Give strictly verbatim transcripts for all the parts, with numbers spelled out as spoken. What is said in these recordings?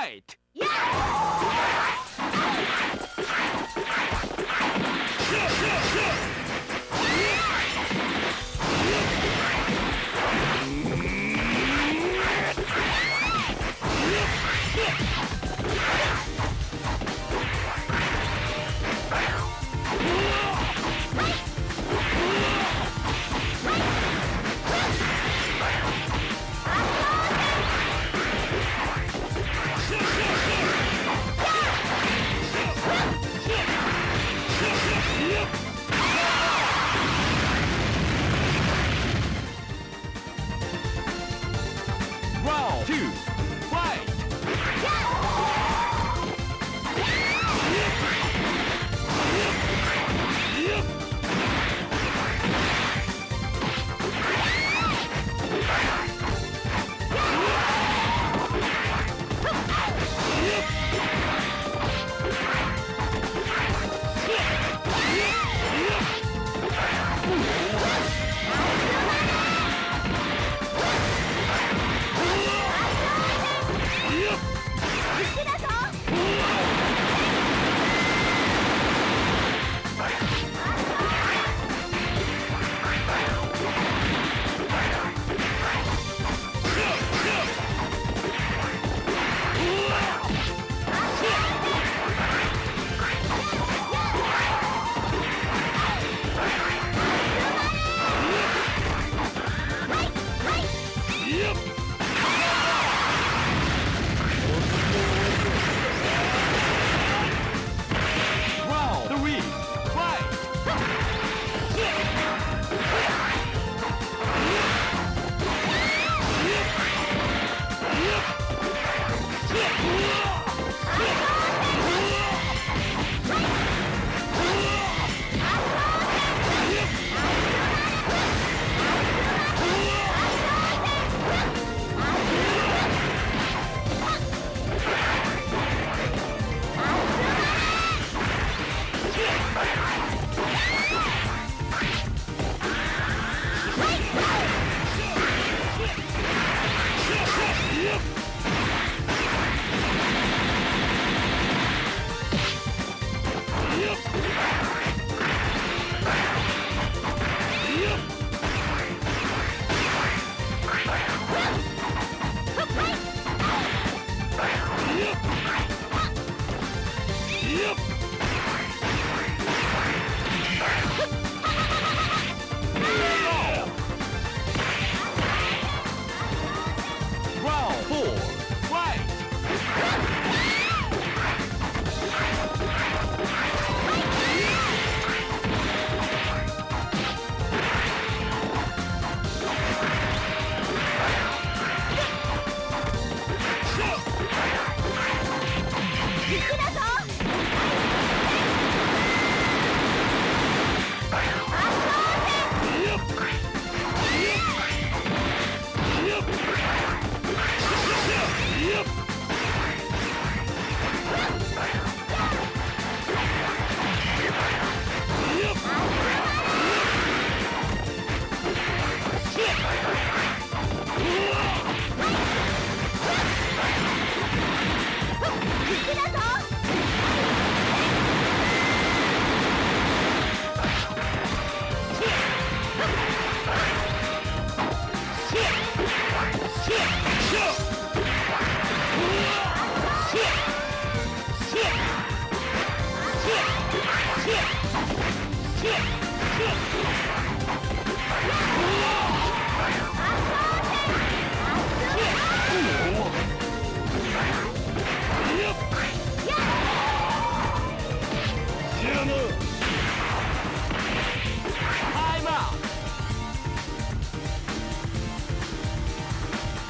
right.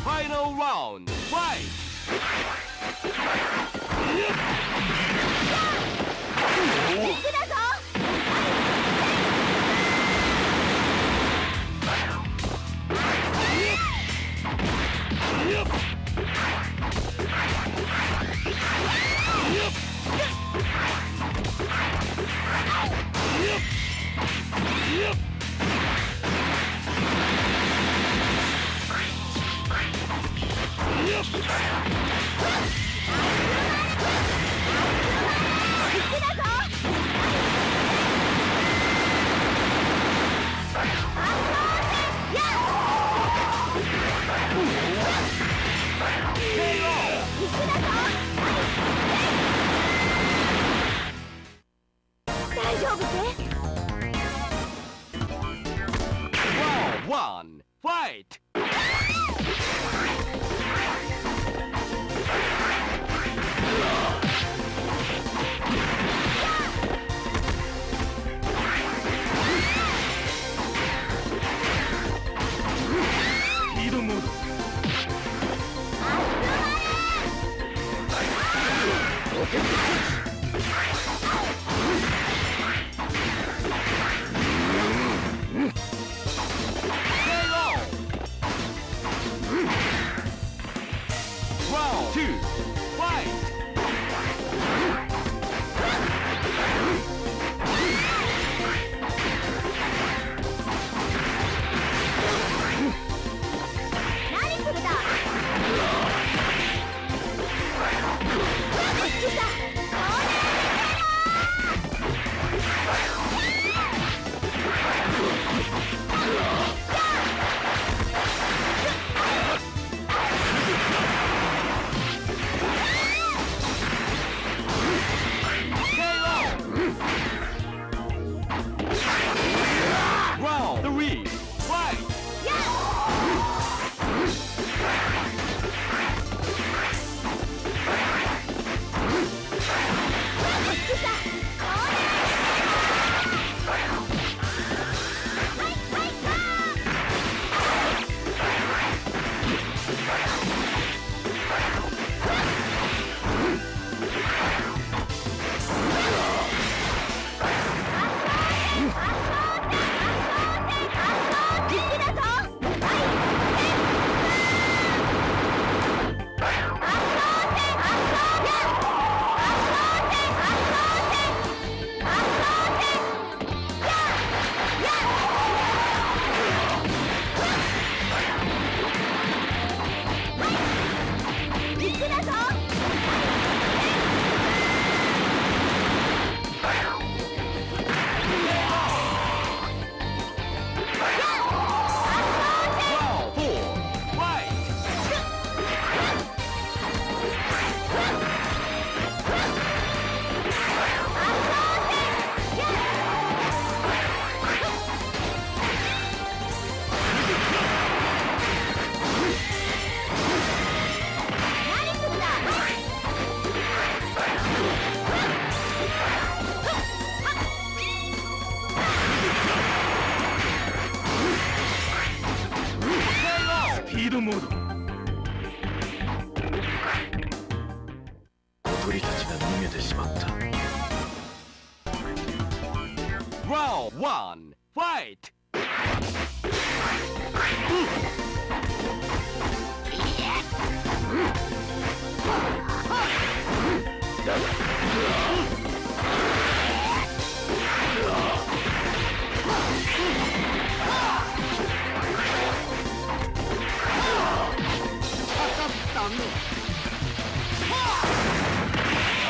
Final round, fight! Oh. 勝負で。ワンワンファイト。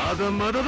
まだまだだ。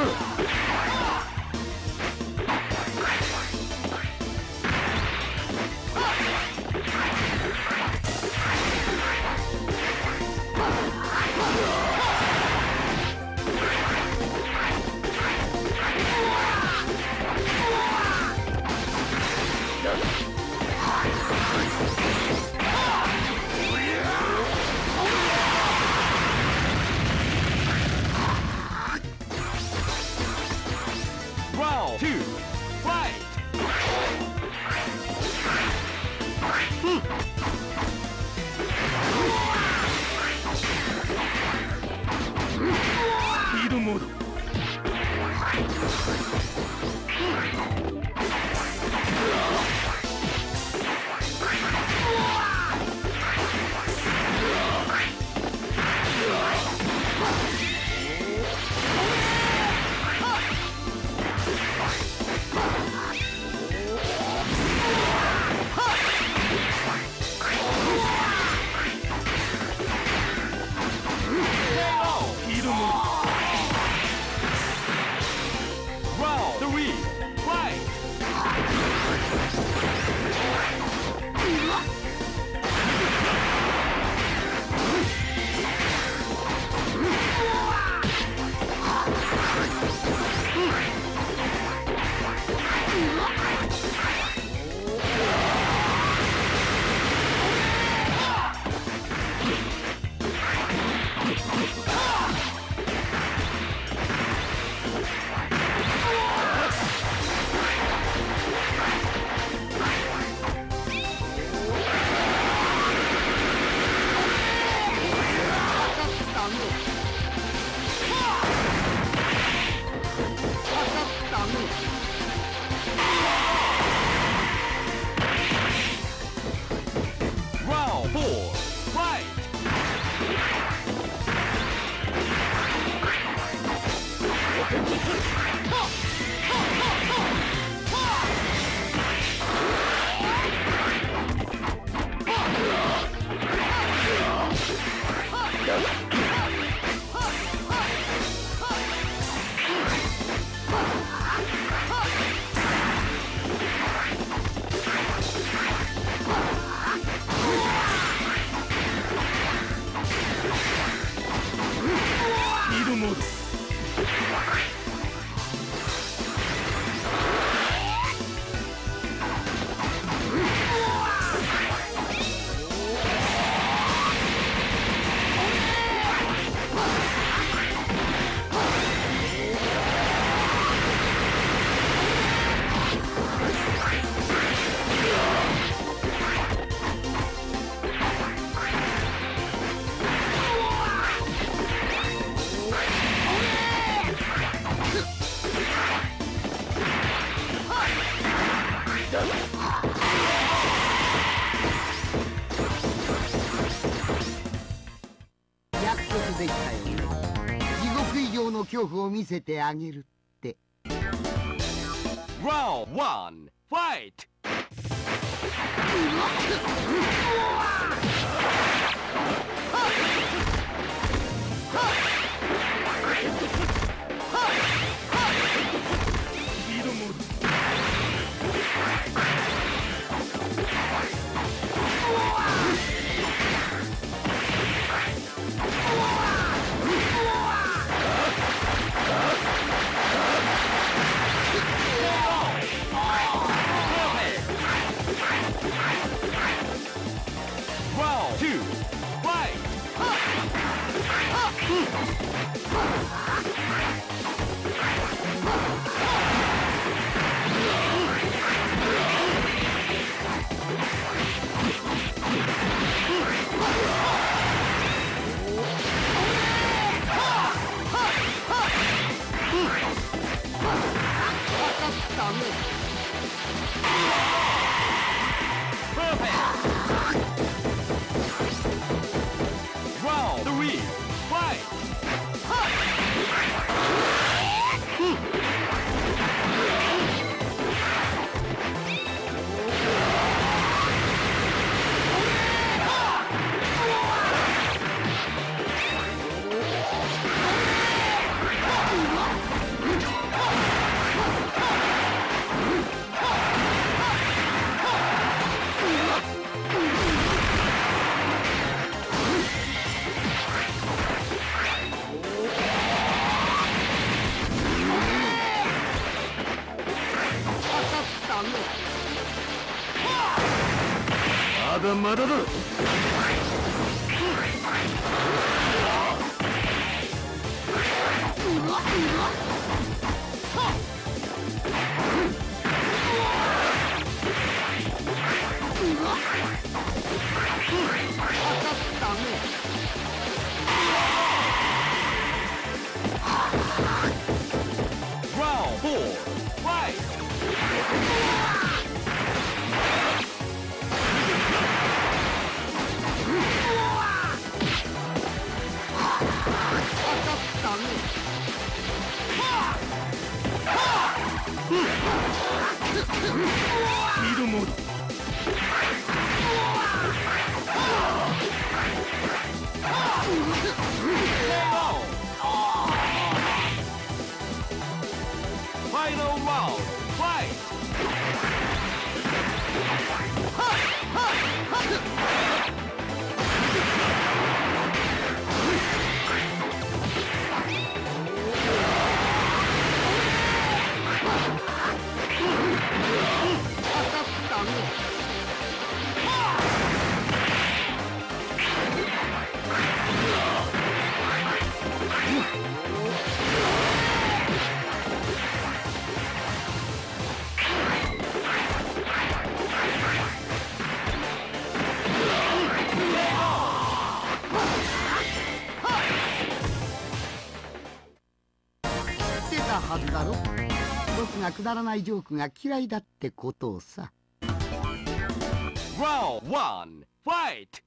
恐怖を見せてあげるって。ラウンドワン、ファイト！ まだまだだ。なくだらないジョークが嫌いだってことをさ。ローワンファイト。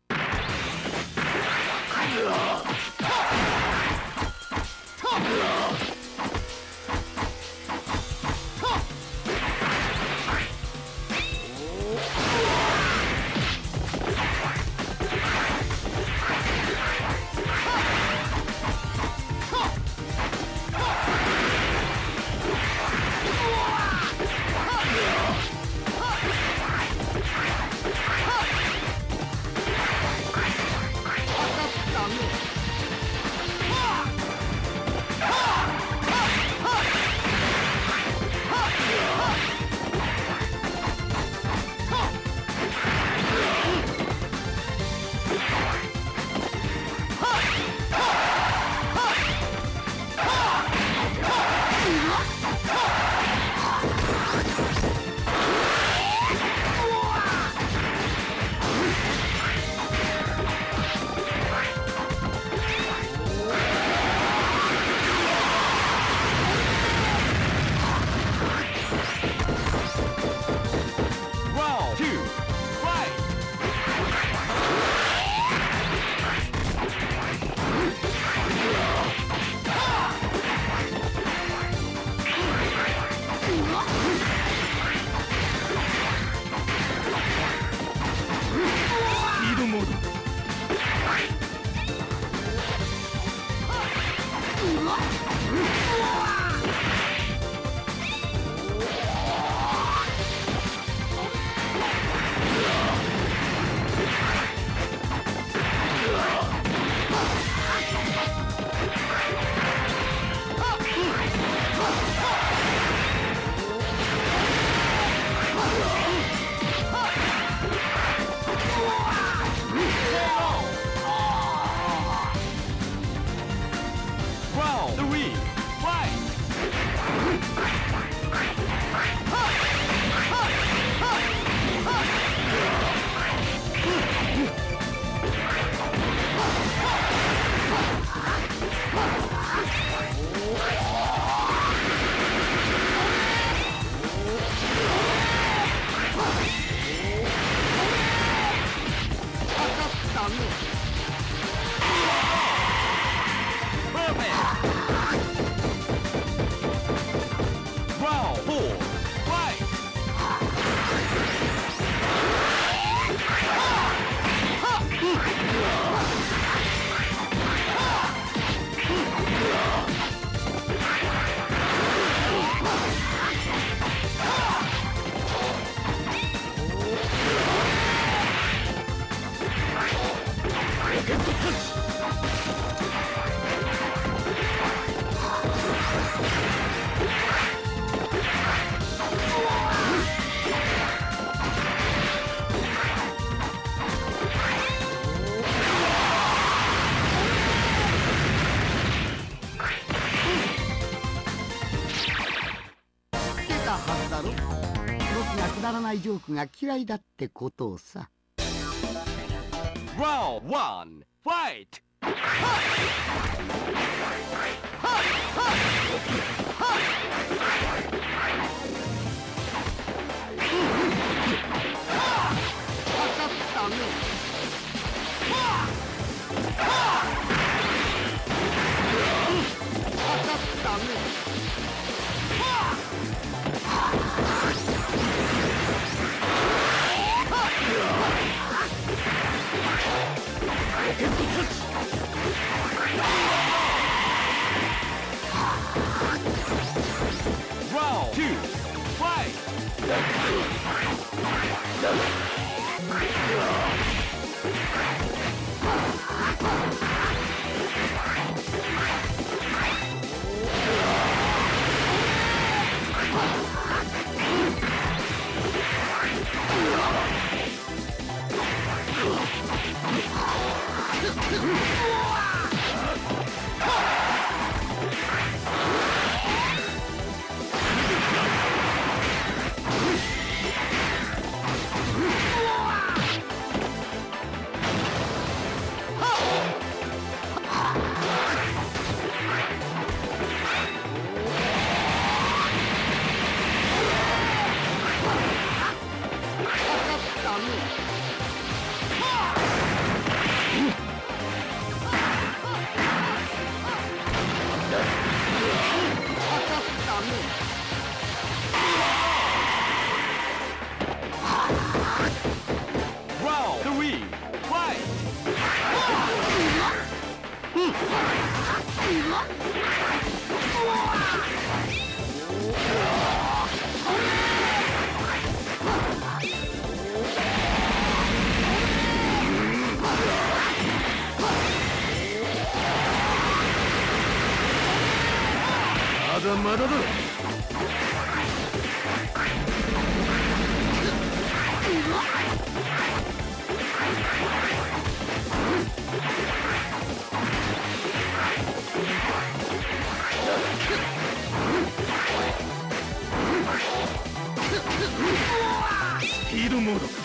くだらないジョークが嫌いだってことをさ。ローワンファイト。まだだ。スピードモード。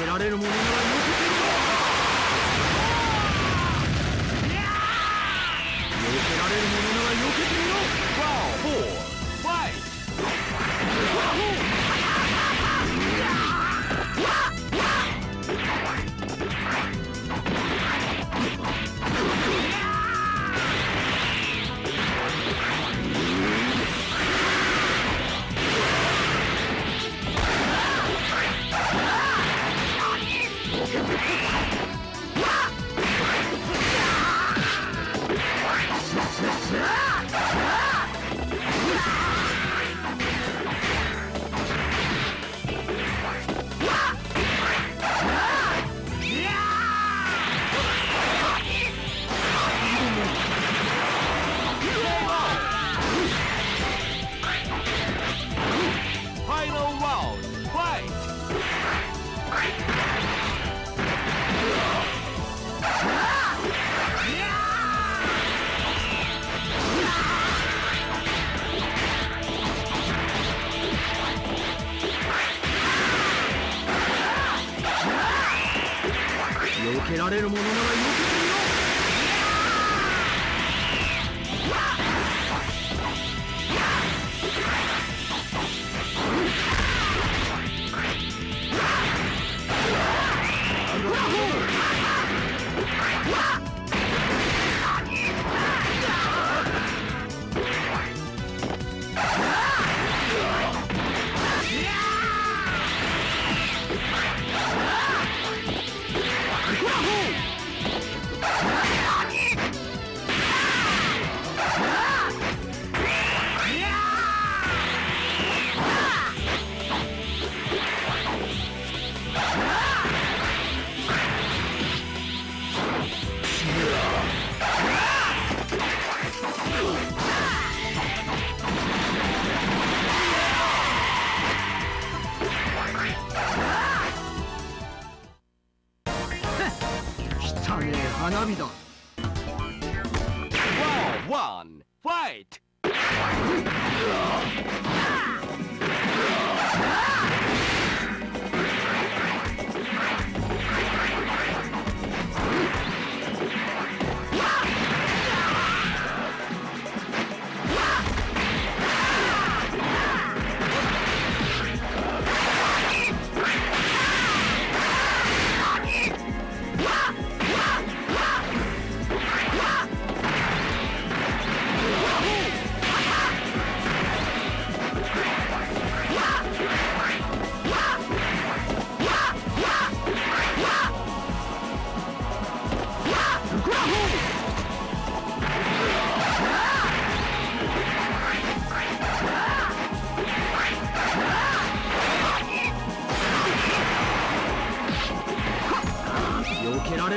けられるものならよけてみろ。よけられるものならよけてみろ。避けられるものなら避けてみろ。花火だ。ワン、ファイト。避けられ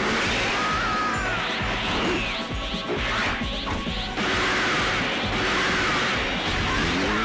な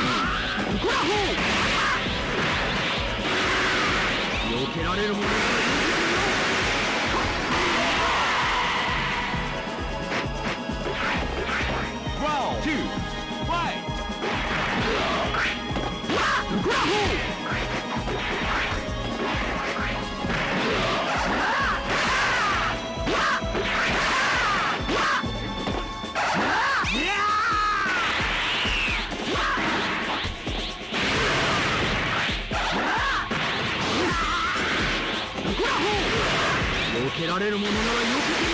ら避けてみろ。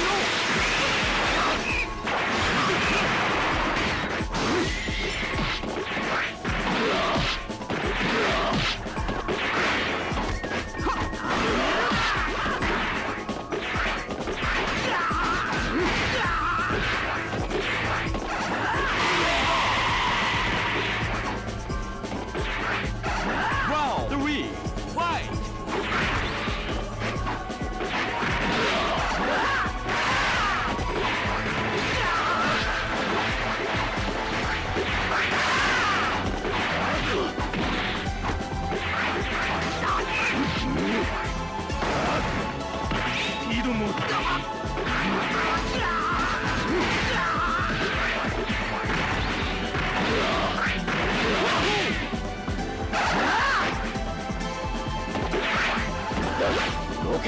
One,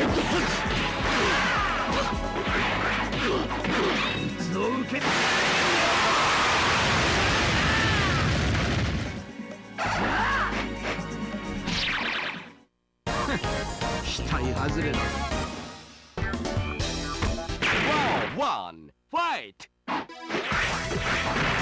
fight! Round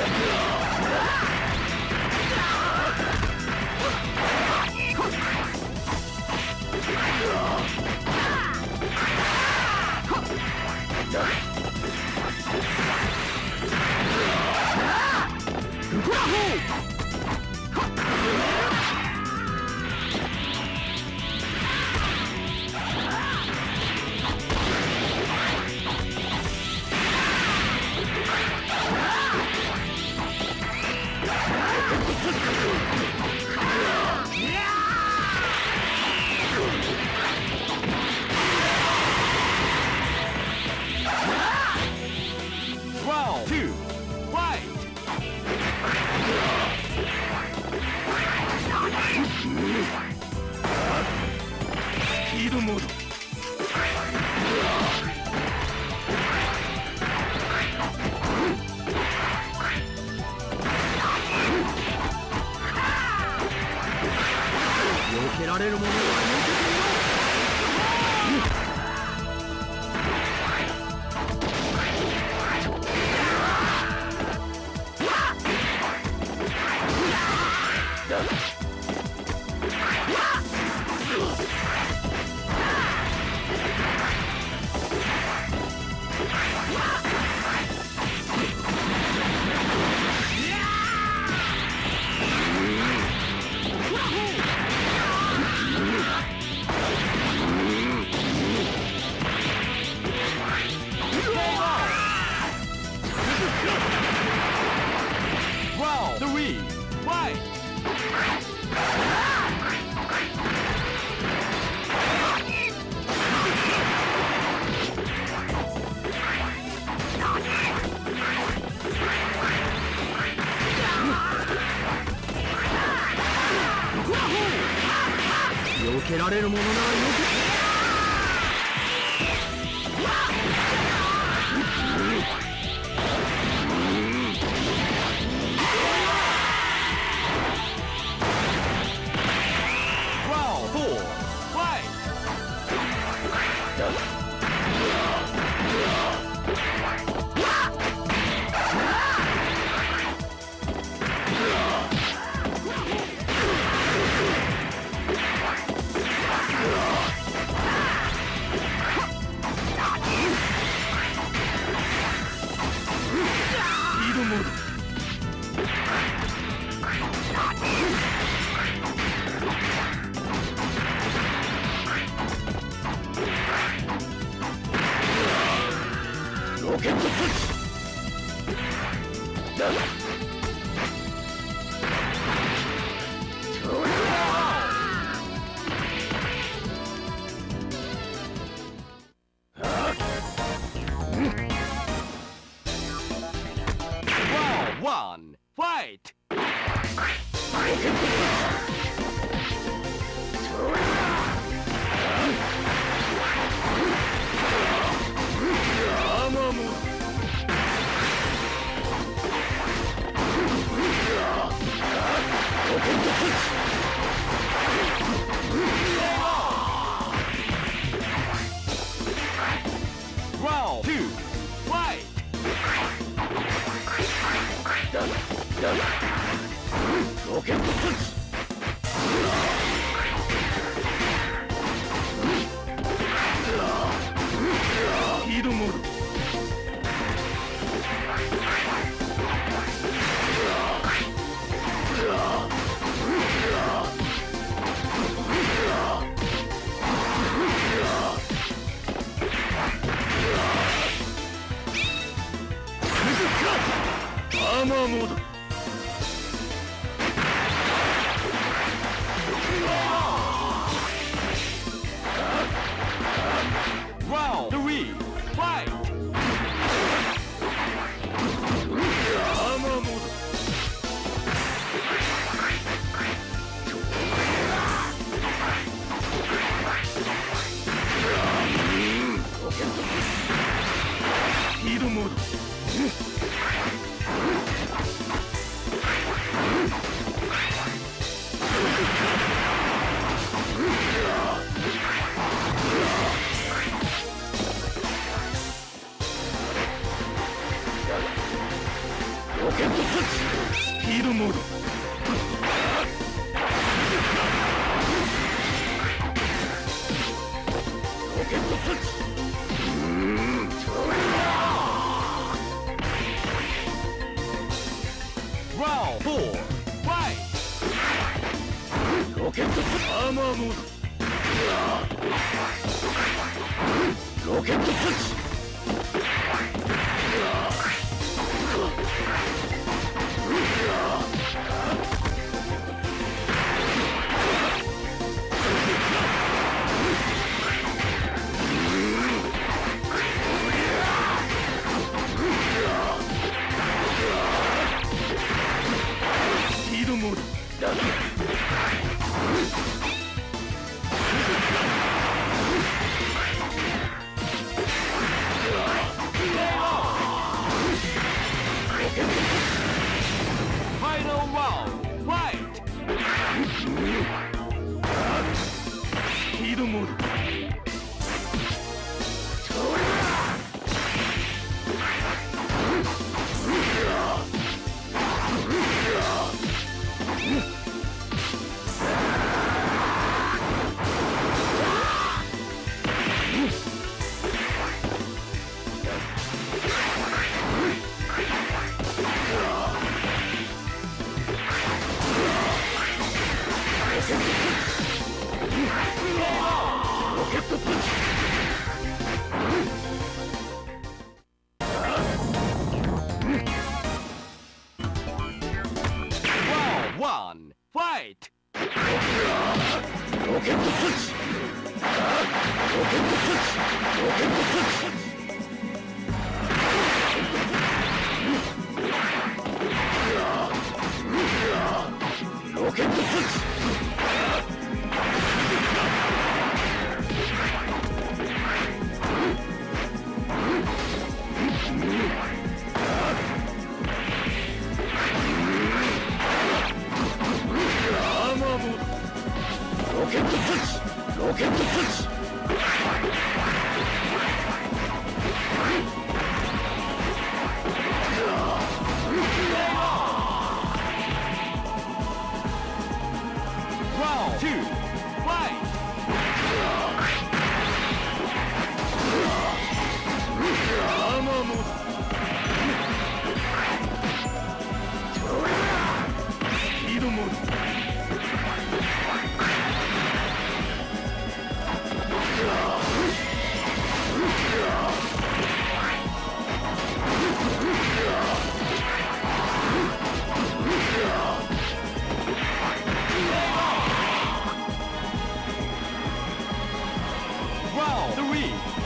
two, fight! ードモード。ロケットタッチ。スピードモード。 Round four, fight! Rocket Armor Mode! Rocket Touch! Round three.